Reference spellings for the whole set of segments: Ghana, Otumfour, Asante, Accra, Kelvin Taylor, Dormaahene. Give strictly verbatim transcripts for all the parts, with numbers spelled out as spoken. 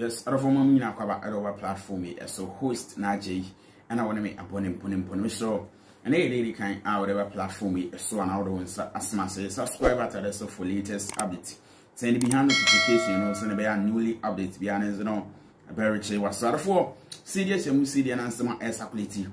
Yes, I don't want to cover our platform. So host Najee, and I want to make a boning, boning, boning. So and they really kind out whatever platform. So and I don't want to subscribe to this for latest update. Send behind notification. Also, send behind newly updates. Behind is no very rich. What's that for? C D S and C D and some S quality.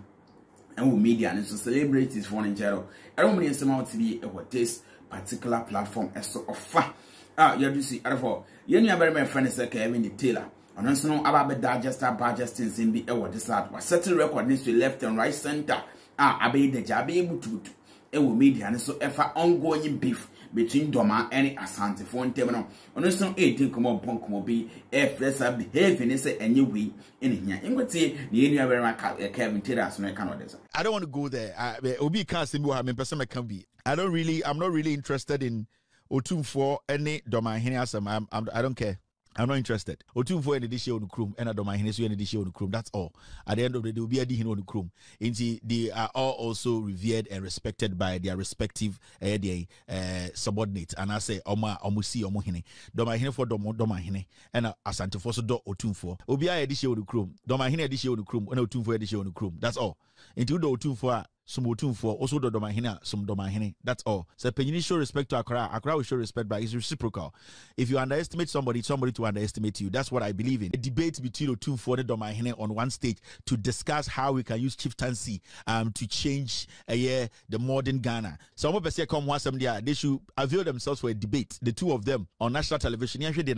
And media and so celebrities for in general. I don't mean somehow to be what this particular platform as so offer. Ah, you have to see. Therefore, you know very my friend is Kelvin Taylor. And also know about the digester, digesting, and be what this lad was setting record needs to left and right center. Ah, I be the job able to do. It will media and so ever ongoing beef between Dormaahene and Asante phone terminal. And also, it didn't come up, punk will be if there's a behaving is a new way in here. And what say, you know, very much Kelvin Taylor, so I cannot do. I don't want to go there. I Obi can't see what I mean, person I can be. I don't really, I'm not really interested in Otumfour any Dormaahene asam. I'm, I'm, I don't care. I'm not interested. Otumfour any this year on the crew, and Dormaahene so any this year on the crew. That's all. At the end of the day, we'll be at the end on the crew. Indeed, they are all also revered and respected by their respective uh, their, uh, subordinates. And I say, Oma, Omusi, Omohene. Dormaahene for Domo, Dormaahene. And Asante for so do Otumfour. We'll be at this year on the crew. Dormaahene this year on the crew, and Otumfour this year on the crew. That's all. Until the Otumfour. Some Otumfour, also the Dormaahene, some Dormaahene. That's all. So Penini show respect to Accra. Accra will show respect, but it's reciprocal. If you underestimate somebody, it's somebody to underestimate you. That's what I believe in. A debate between Otumfour and Dormaahene on one stage to discuss how we can use chieftaincy um to change uh, yeah, the modern Ghana. Some of us here come once some day, they should avail themselves for a debate. The two of them on national television. That's all I need. So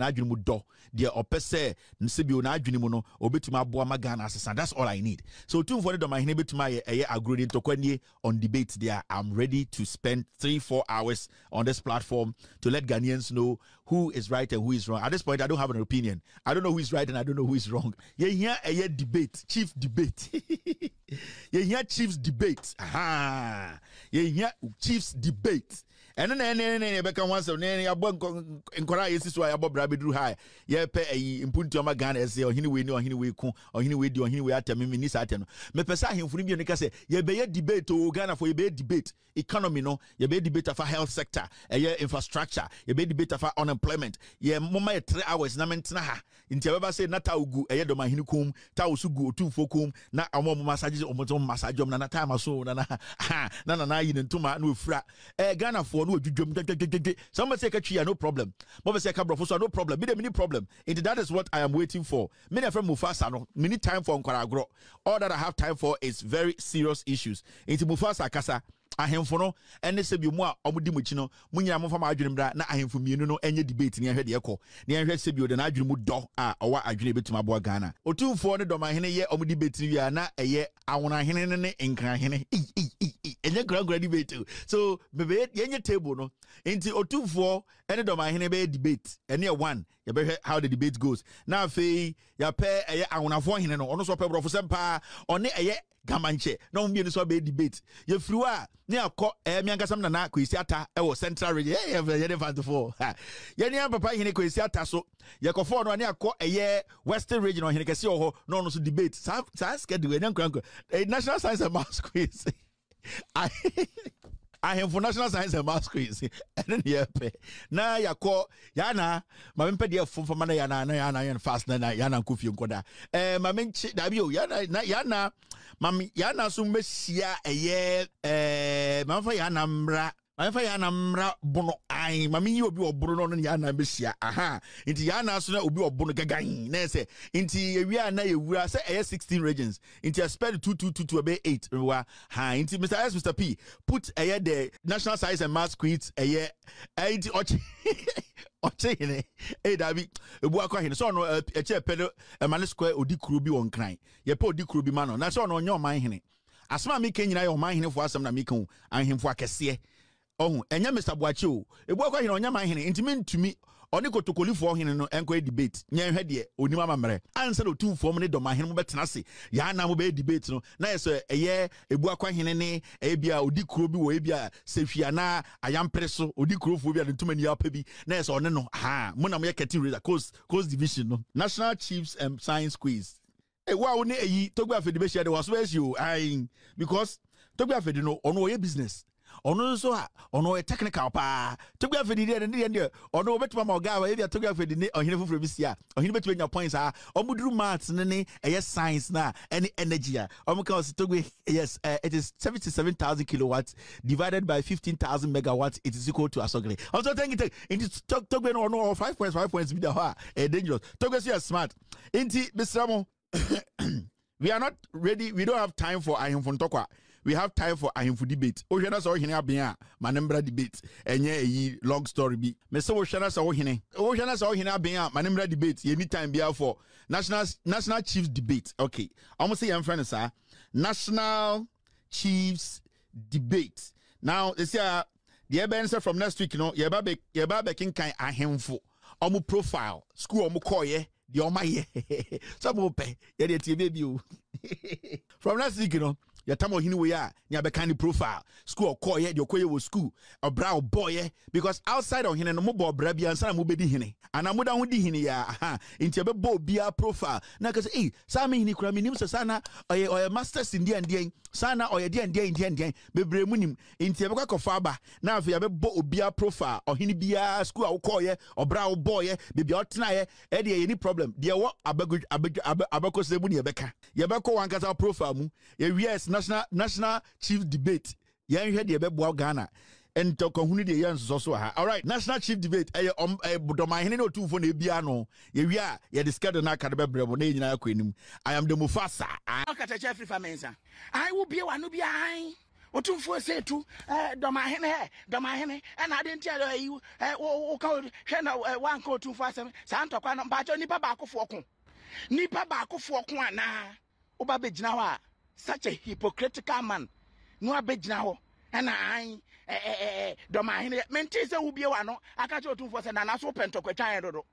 Otumfour and Dormaahene be to my agreed into on debate there. I'm ready to spend three, four hours on this platform to let Ghanaians know who is right and who is wrong. At this point, I don't have an opinion. I don't know who is right and I don't know who is wrong. Yeah, yeah, yeah, debate, chief debate. Yeah, yeah, chief's debate. Aha. Yeah, yeah, chief's debate. And then, and then, and then, once and then, and someone say Kachia, no problem. Mama say Kabrofoso, no problem. Me the mini problem. And that is what I am waiting for. Me from Mufasa, no. Many time for Nkaragro. All that I have time for is very serious issues. Into Mufasa Kasa. Ahemfono ene sebi mu a omudi muchi no munya mo fama adwene bra na ahemfo mienu no enye debate ni ehwe de ekọ ni ehwe sebi ode na adwene mu do a owa adwene betuma bo Ghana Otumfour ne Dormaahene ye omudi debate wi a na eye awonahene ne ne enkrahene e e e enye grand debate so bebe yenye table no enti Otumfour ene Dormaahene be debate ene one ye be how the debate goes na afei ya pe eye awonafo hene no ono so pe brofo sempa one eye Gamanche, no me so be debate. You flew a near co eh miangasam nana kwisiata ewo central region four. Yanya papa hine kwisiata so yakofo no near co eh western region or hinekasi ho no no so debate. Sa sked we nyan kranko. Eh national science and math quiz. I I am for national science and math quiz. And then yeah na yako yana mampe dia fun for mana yana na yana yana fast na yana kufi nkoda. Eh mamenchi dabio yana na yana Mami yana sumbesia eye eh mamfa yana mra mamfa yana mra bono ai mami yi obi obono no yana besia aha inti yana so na obi obono gagan na se inti ewia na ewura se eye sixteen regions inti expect two two two two obe eight wa ha inti Mister S Mister P put eye the national science and math quiz eye inti ochi Ochene eh David ebu akwa hene so no eche pedo emane square odi kru bi won kran ye pe odi kru bi ma no na so no onye oman hene asma mi ke nyina ye oman hene fo asam na mi kan anhem fo akese ohun enye Mister Buachi o ebu akwa hene onye man hene ntimi ntumi oni kotokoli fo hene no enko debate nyen hwe de onima mamre answer Otumfour ne Dormaahene mo betena se ya na mo be debate no na yeso eye ebu akwa hene ne ebia odi kru bi wo ebia sefia na ayampreso odi kru fo bia ntumani apa bi na yeso one no ha mo na mo yeketi reader coast coast division no national chiefs and science quiz e wa woni eyi togba afedi be share de waso asio ai because togba afedi no ono ye business Ono so ono e technical pa. Tugwa fe di di ndi ndi ono betu ma oga wa e dia tugwa fe di ni ohine foforo bi sia. Ohine betu nya points ah. Omuduru maths ne ne e science na any energy ah. Omuka so tugwe yes uh, it is seventy-seven thousand kilowatts divided by fifteen thousand megawatts it is equal to asogre. Also thank you in tugwe no ono five point five points bi da ha e dangerous. Tugwe so smart. Inti bisramo we are not ready. We don't have time for Ahemfo Ntokwa. We have time for Ahemfo debate. Oshana sa ohine abia manembra debate. Enye yi long story bi. Mese oshana sa ohine. Oshana sa ohine abia manembra debate. Ye need time bia for national national chiefs debate. Okay. I'm say I'm friend sir. National chiefs debate. Now, you see uh, the answer from next week, you know, yeba be yeba be king kan Ahemfo. Omo profile. School omo call ye. The Omaye. Some open. Yeah, the T V. From last week, you know, your time of Hinuya, Nabakani profile. School or your Koye was school. A brow boy, because outside of Hina, no more Brabby and Sam Mubedi Hine. And I'm without Hine, aha. In Tebebo, be our profile. Now, because, eh, Sammy Nikramin, Sana, or your master's in the Indian, Sana, or your dear and dear Indian, Bebremunim, in Tebaka Faba. Now, if you have a boat, be our profile, or Hinibia, school or Koye, or brow boy, be your Tanaye, Eddie, any problem. Dear, what Abacus Abacosebunia Becker. Yabaco and Casa profile, yes, National National Chief Debate. Yeah, you heard the Bebo Ghana. And to Kahuni the Yan Soswa. All right, National Chief Debate. I um I Dormaahene two for Nebiano. Yeah, we are. Yeah, the scared na Kadebe Brebone in Aquinum. I am the Mufasa. I will be one who be I. Otumfour say to uh Dormaahene, Dormaahene, and I didn't tell you uh oh code one code two for seven Santa Quan Bajo Nipa Baco Foku. Nipa Baco Fokuana Obabejnawa. Such a hypocritical man. No abeg now. And I eh eh eh Dormaahene mentise wo bia wa no aka che Otumfour se na na so pentokwa twan dodo.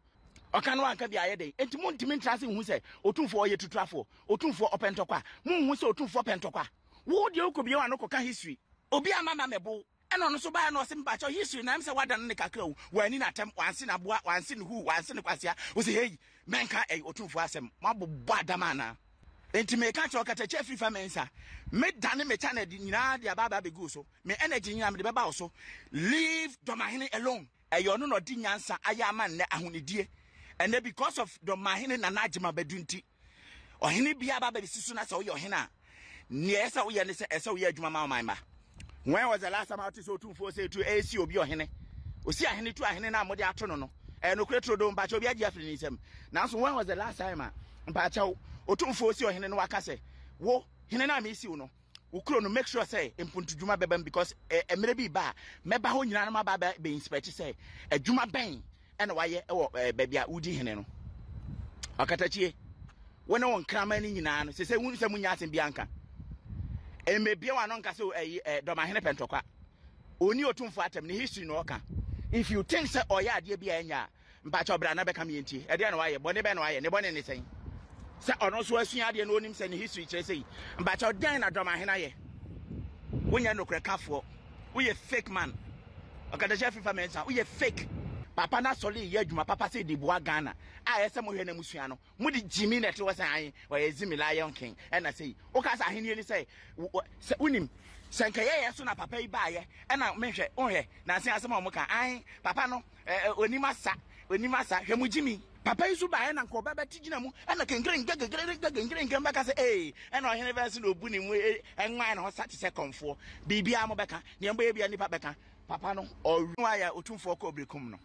Oka no anka bia ye dey. Enti mo ntimi ntrase hu se Otumfour ye tutrafo. Otumfour opentokwa. Mo hu se Otumfour pentokwa. Wo de okobie wa no koka history. Obi amama mebo. And on so by no simba cho history na am se wadan ne kakra wo. Wani na tem wanse na boa wanse ne hu wanse ne kwasia. Wo se hey menka eh Otumfour asem. Mabobbo adama na. Enti me ka cho ka teche free faminsa me dane me channel di nyina dia baba be go so me energy nyina me de baba so leave Dormaahene alone e yo no no di nyansa aya man ne ahonedie and then because of Dormaahene na najima bedunti ohene bia baba be sisu na se oyo hena ne esa wo ye ne se esa wo ye adwuma ma ma when was the last time out so Otumfour say to ac obi ohene osi ahene to ahene na amode ato no no e no kretro do mba cho obi agia fini nsem na so when was the last time mba cha Otumfour si ohene no aka se wo hene na me si uno wo kro no make sure say empontudwuma bebam because emere bi ba meba ho nyina na ma ba be inspect say adwuma ben e na waye e wo bebia wudi hene no akatachie wo na won krama ni nyina no se se wunu se munya asem bi anka e mebia wa no nka se eh Dormaahene pentokwa oni Otumfour atem ni history no oka if you think say oya ade bi anya mba cha obra na beka me enti e de na waye bone be na waye ne bone ni sen se ono so asua de no nim se ne history kire sei mba cha dan na Dormaahene ye wonya no krekafo wo ye fake man okada chef information wo ye fake papa na soli ye adwuma papa se de boa Ghana a ye se mo hwe na musua no mo de jimi na te wo san ayi wo ye zimi lion king e na sei wo ka sa ahenie ni sei wonim senka ye ye so na papa yi ba ye e na mehwe ohwe na sen asem mo ka an papa no onimasa onimasa hwe mo jimi papa isu ba na nko baba tijina mu ana kengren gagagren gagagren gamba ka se eh ana ohene verse no bu ni mu enwan na ho sat second fo bibia mo beka ne mba bibia ni papa beka papa no orunwa ya Otumfour ko brekum no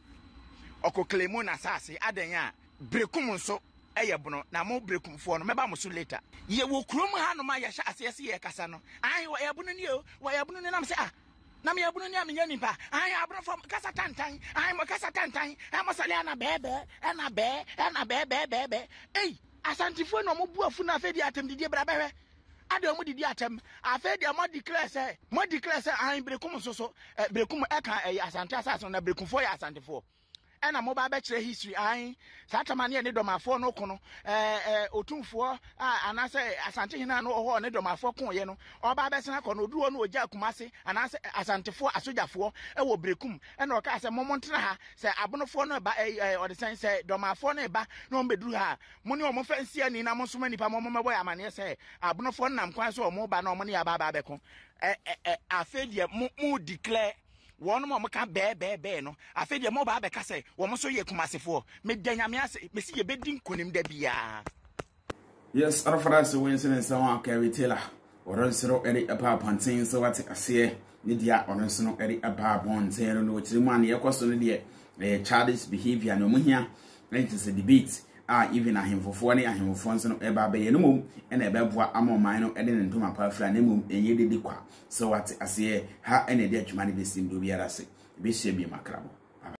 okoklemon asase adan a brekum nso eye bono na mo brekum fo no meba mo so later ye wo krom ha no ma ye sha asase ye kasa no ai wo ye bono ni o wo ye bono ni nam se ah na me abunu ni amenya ni pa ai abunu from kasa tantan ai mo kasa tantan ai mo sale na bebe e na be e na bebe bebe ei asantifo no mo buafu na afedi atem didi bra bewe ade mo didi atem afedi mo declare say mo declare say ai brekum soso brekum e kan asante asaso na brekum fo ya asante fo and a mobile bachelor history. I Satamania Nedomafo no Kono, eh, Otumfour, ah, and I say Asantehina no or Nedomafo Coyeno, or Babasana Kono, do no Jakumasi, and I say Asantefo, Asujafo, a Wobrecum, and Oka as a Momontraha, say Abonofona by a or the same say Domafone ba no bedruha, Monio Mofensia Nina Mosumani Pamoma, where I'm say Abonofona Quaso or Moba no money about Babacon. Eh, eh, I feel ye mo declare. One more can bear, bear, bear, no. I feel your mobile becasse, one more so ye commas for. Make Danyamias, Missy, a bedding conim debia. Yes, our friends, the Winston and someone Kelvin Taylor, or else no edit about Pontain, so what I say, Nidia, or else no edit about Pontain, no three money, a question, a childish behavior, no munia, and it's a debate. Ah, even a him for forty, a him for Fonson, no eba bay no mum, and a bebwa ammo mino, and then to my perfla nemum, and ye did the qua. So what I say, how any Dutch money be seen to be a say, be shame, my crabble.